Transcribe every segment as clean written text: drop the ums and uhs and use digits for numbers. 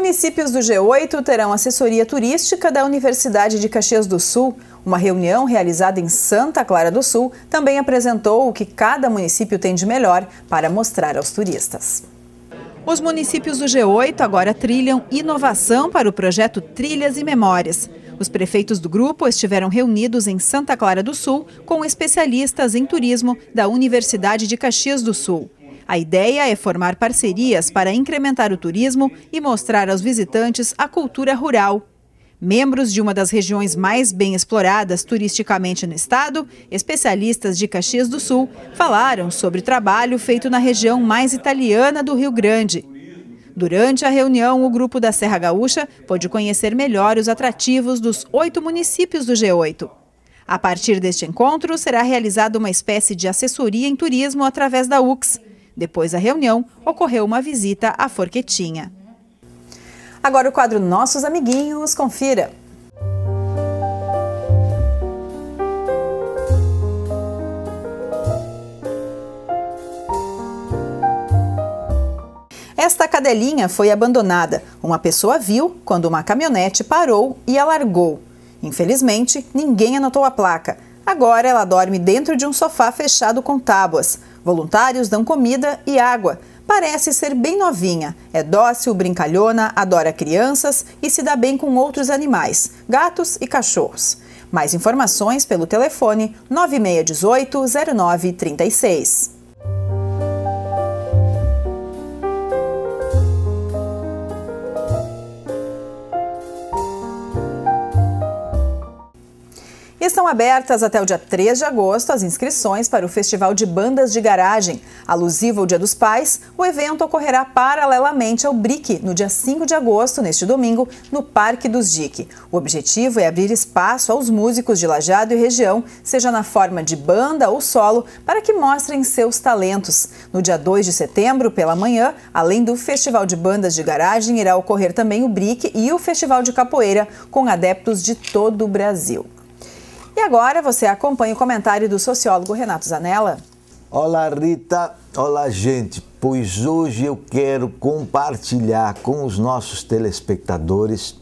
Municípios do G8 terão assessoria turística da Universidade de Caxias do Sul. Uma reunião realizada em Santa Clara do Sul também apresentou o que cada município tem de melhor para mostrar aos turistas. Os municípios do G8 agora trilham inovação para o projeto Trilhas e Memórias. Os prefeitos do grupo estiveram reunidos em Santa Clara do Sul com especialistas em turismo da Universidade de Caxias do Sul. A ideia é formar parcerias para incrementar o turismo e mostrar aos visitantes a cultura rural. Membros de uma das regiões mais bem exploradas turisticamente no estado, especialistas de Caxias do Sul, falaram sobre o trabalho feito na região mais italiana do Rio Grande. Durante a reunião, o grupo da Serra Gaúcha pôde conhecer melhor os atrativos dos 8 municípios do G8. A partir deste encontro, será realizada uma espécie de assessoria em turismo através da UCS. Depois da reunião, ocorreu uma visita à Forquetinha. Agora o quadro Nossos Amiguinhos, confira. Esta cadelinha foi abandonada. Uma pessoa viu quando uma caminhonete parou e a largou. Infelizmente, ninguém anotou a placa. Agora ela dorme dentro de um sofá fechado com tábuas. Voluntários dão comida e água. Parece ser bem novinha. É dócil, brincalhona, adora crianças e se dá bem com outros animais, gatos e cachorros. Mais informações pelo telefone 9618-0936. Estão abertas até o dia 3 de agosto as inscrições para o Festival de Bandas de Garagem. Alusivo ao Dia dos Pais, o evento ocorrerá paralelamente ao BRIC, no dia 5 de agosto, neste domingo, no Parque dos Dique. O objetivo é abrir espaço aos músicos de Lajeado e região, seja na forma de banda ou solo, para que mostrem seus talentos. No dia 2 de setembro, pela manhã, além do Festival de Bandas de Garagem, irá ocorrer também o BRIC e o Festival de Capoeira, com adeptos de todo o Brasil. E agora você acompanha o comentário do sociólogo Renato Zanella. Olá, Rita. Olá, gente. Pois hoje eu quero compartilhar com os nossos telespectadores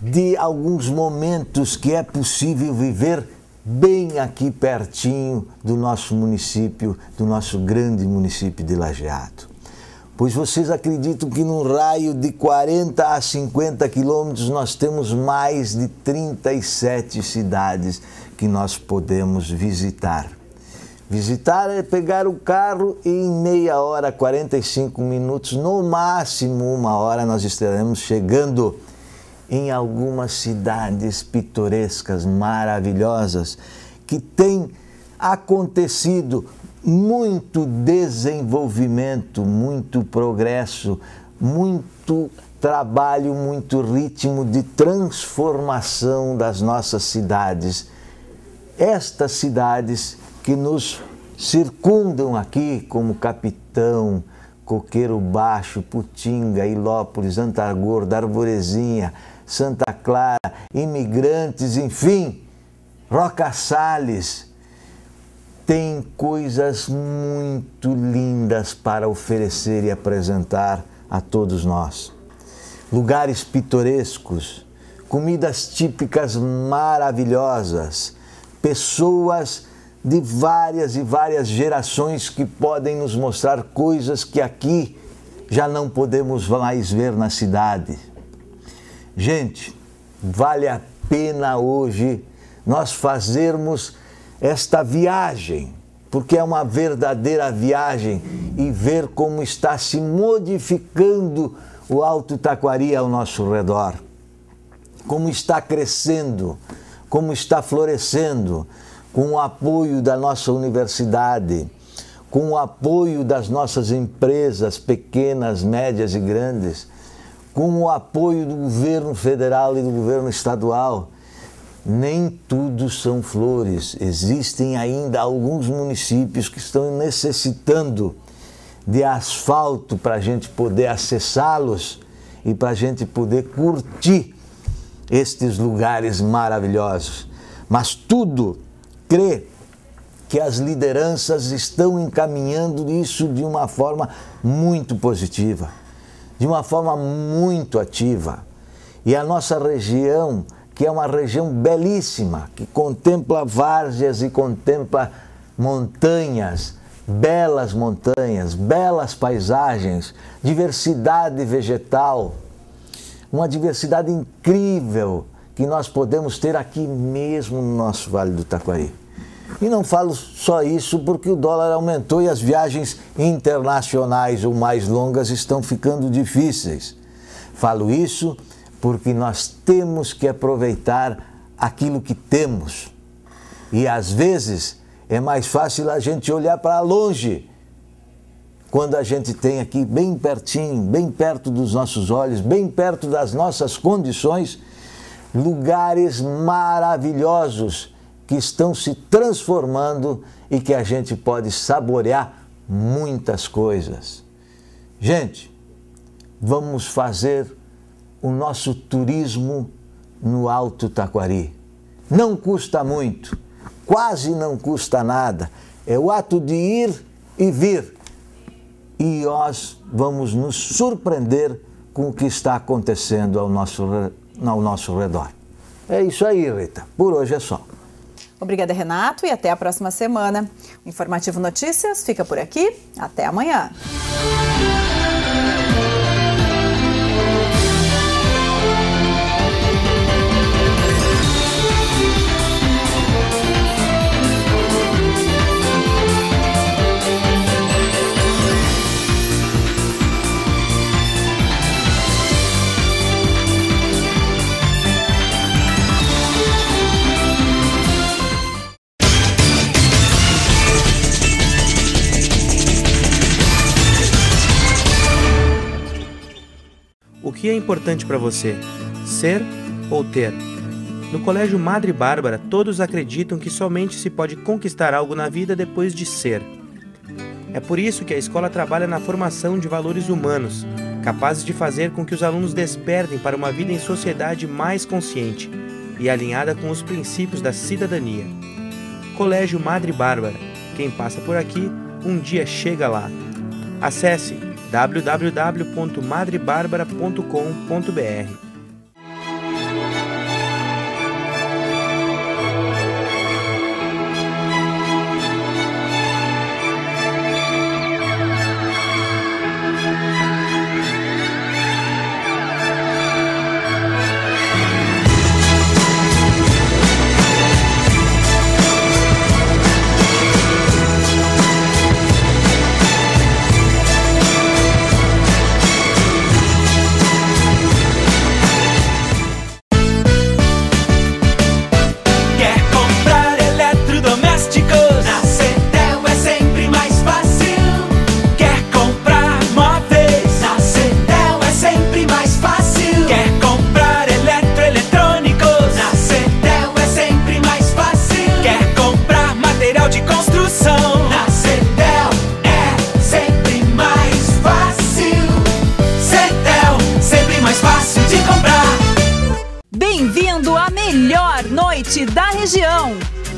de alguns momentos que é possível viver bem aqui pertinho do nosso município, do nosso grande município de Lajeado. Pois vocês acreditam que num raio de 40 a 50 quilômetros nós temos mais de 37 cidades que nós podemos visitar. Visitar é pegar o carro e em meia hora, 45 minutos, no máximo uma hora, nós estaremos chegando em algumas cidades pitorescas, maravilhosas, que têm acontecido muito desenvolvimento, muito progresso, muito trabalho, muito ritmo de transformação das nossas cidades. Estas cidades que nos circundam aqui, como Capitão, Coqueiro Baixo, Putinga, Ilópolis, Antargor, Arvorezinha, Santa Clara, Imigrantes, enfim, Rocassales, tem coisas muito lindas para oferecer e apresentar a todos nós. Lugares pitorescos, comidas típicas maravilhosas, pessoas de várias e várias gerações que podem nos mostrar coisas que aqui já não podemos mais ver na cidade. Gente, vale a pena hoje nós fazermos esta viagem, porque é uma verdadeira viagem, e ver como está se modificando o Alto Taquari ao nosso redor, como está crescendo, como está florescendo, com o apoio da nossa universidade, com o apoio das nossas empresas pequenas, médias e grandes, com o apoio do governo federal e do governo estadual. Nem tudo são flores, existem ainda alguns municípios que estão necessitando de asfalto para a gente poder acessá-los e para a gente poder curtir estes lugares maravilhosos. Mas tudo crê que as lideranças estão encaminhando isso de uma forma muito positiva. de uma forma muito ativa. E a nossa região, que é uma região belíssima, que contempla várzeas e contempla montanhas, belas montanhas, belas paisagens, diversidade vegetal, uma diversidade incrível que nós podemos ter aqui mesmo no nosso Vale do Taquari. E não falo só isso porque o dólar aumentou e as viagens internacionais ou mais longas estão ficando difíceis. Falo isso porque nós temos que aproveitar aquilo que temos. E às vezes é mais fácil a gente olhar para longe, quando a gente tem aqui bem pertinho, bem perto dos nossos olhos, bem perto das nossas condições, lugares maravilhosos que estão se transformando e que a gente pode saborear muitas coisas. Gente, vamos fazer o nosso turismo no Alto Taquari. Não custa muito, quase não custa nada. É o ato de ir e vir. E nós vamos nos surpreender com o que está acontecendo ao nosso redor. É isso aí, Rita. Por hoje é só. Obrigada, Renato, e até a próxima semana. O Informativo Notícias fica por aqui. Até amanhã. O que é importante para você? Ser ou ter? No Colégio Madre Bárbara, todos acreditam que somente se pode conquistar algo na vida depois de ser. É por isso que a escola trabalha na formação de valores humanos, capazes de fazer com que os alunos despertem para uma vida em sociedade mais consciente e alinhada com os princípios da cidadania. Colégio Madre Bárbara. Quem passa por aqui, um dia chega lá. Acesse www.madrebarbara.com.br.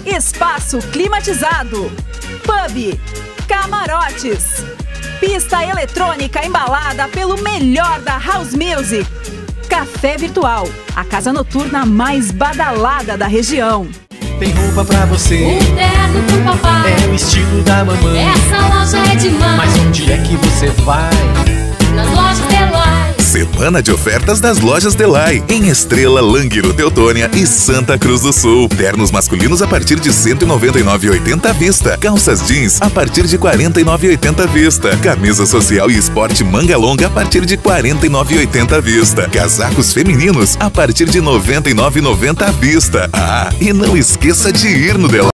Espaço climatizado, pub, camarotes, pista eletrônica embalada pelo melhor da house music, café virtual, a casa noturna mais badalada da região. Tem roupa pra você, um terno pro papai, é o estilo da mamãe, essa loja é demais, mas onde é que você vai? Nas lojas Delai. Semana de ofertas das lojas Delai, em Estrela, Languiro, Teutônia e Santa Cruz do Sul. Ternos masculinos a partir de R$ 199,80 à vista. Calças jeans a partir de R$ 49,80 à vista. Camisa social e esporte manga longa a partir de R$ 49,80 à vista. Casacos femininos a partir de R$ 99,90 à vista. Ah, e não esqueça de ir no Delai.